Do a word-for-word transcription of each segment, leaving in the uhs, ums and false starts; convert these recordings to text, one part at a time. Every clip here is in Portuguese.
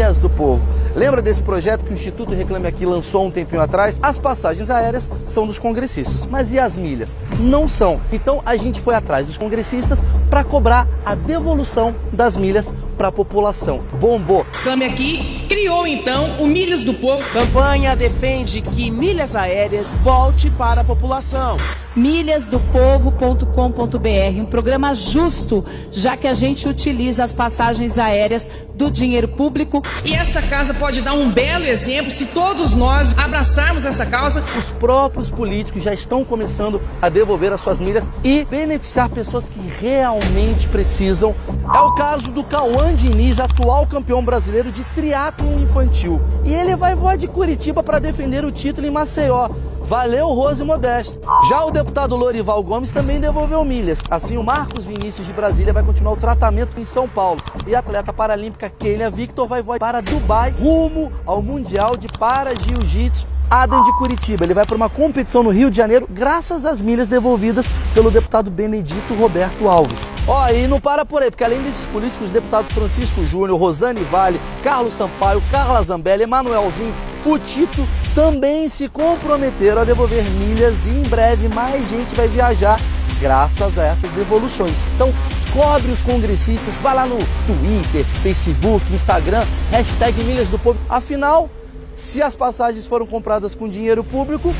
Milhas do Povo. Lembra desse projeto que o Instituto Reclame Aqui lançou um tempinho atrás? As passagens aéreas são dos congressistas, mas e as milhas? Não são. Então a gente foi atrás dos congressistas para cobrar a devolução das milhas para a população. Bombou. Reclame Aqui criou então o Milhas do Povo. Campanha defende que milhas aéreas volte para a população. milhas do povo ponto com ponto br, um programa justo, já que a gente utiliza as passagens aéreas do dinheiro público. E essa casa pode dar um belo exemplo se todos nós abraçarmos essa causa. Os próprios políticos já estão começando a devolver as suas milhas e beneficiar pessoas que realmente precisam. É o caso do Cauã Diniz, atual campeão brasileiro de triatlon infantil. E ele vai voar de Curitiba para defender o título em Maceió. Valeu, Rose Modesto. Já o deputado Lorival Gomes também devolveu milhas. Assim, o Marcos Vinícius de Brasília vai continuar o tratamento em São Paulo. E a atleta paralímpica Kenia Victor vai voar para Dubai, rumo ao Mundial de Para-Jiu-Jitsu. Adam de Curitiba, ele vai para uma competição no Rio de Janeiro graças às milhas devolvidas pelo deputado Benedito Roberto Alves. Ó, oh, e não para por aí, porque além desses políticos, os deputados Francisco Júnior, Rosane Vale, Carlos Sampaio, Carla Zambelli, Emanuelzinho, o Tito também se comprometeram a devolver milhas e em breve mais gente vai viajar graças a essas devoluções. Então, cobre os congressistas, vai lá no Twitter, Facebook, Instagram, hashtag Milhas do Povo. Afinal, se as passagens foram compradas com dinheiro público,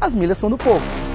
as milhas são do povo.